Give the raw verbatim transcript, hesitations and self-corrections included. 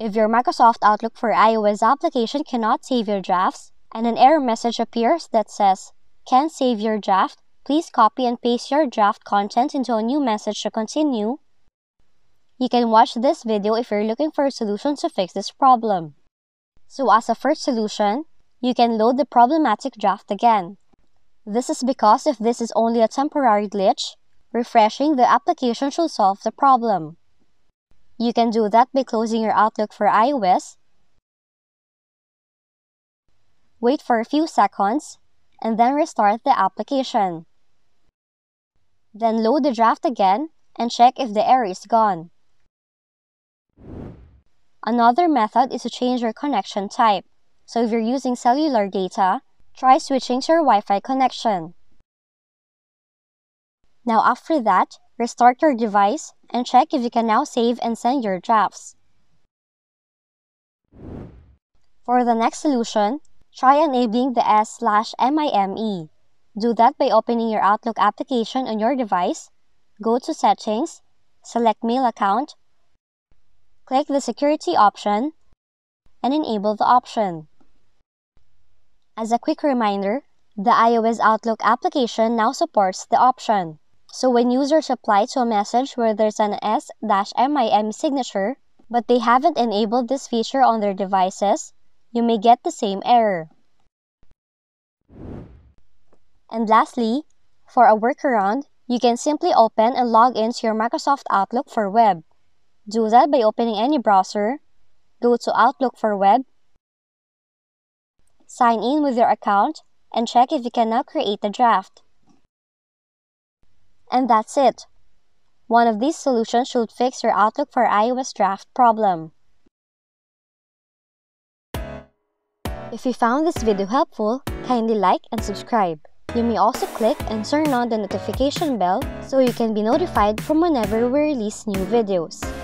If your Microsoft Outlook for iOS application cannot save your drafts, and an error message appears that says, "Can't save your draft, please copy and paste your draft content into a new message to continue," you can watch this video if you're looking for a solution to fix this problem. So as a first solution, you can load the problematic draft again. This is because if this is only a temporary glitch, refreshing the application should solve the problem. You can do that by closing your Outlook for iOS, wait for a few seconds, and then restart the application. Then load the draft again and check if the error is gone. Another method is to change your connection type. So if you're using cellular data, try switching to your Wi-Fi connection. Now after that, restart your device and check if you can now save and send your drafts. For the next solution, try enabling the S slash mime. Do that by opening your Outlook application on your device, go to Settings, select Mail Account, click the Security option, and enable the option. As a quick reminder, the iOS Outlook application now supports the option. So when users reply to a message where there's an S slash mime signature, but they haven't enabled this feature on their devices, you may get the same error. And lastly, for a workaround, you can simply open and log in to your Microsoft Outlook for Web. Do that by opening any browser, go to Outlook for Web, sign in with your account, and check if you can now create a draft. And that's it. One of these solutions should fix your Outlook for iOS draft problem. If you found this video helpful, kindly like and subscribe. You may also click and turn on the notification bell so you can be notified from whenever we release new videos.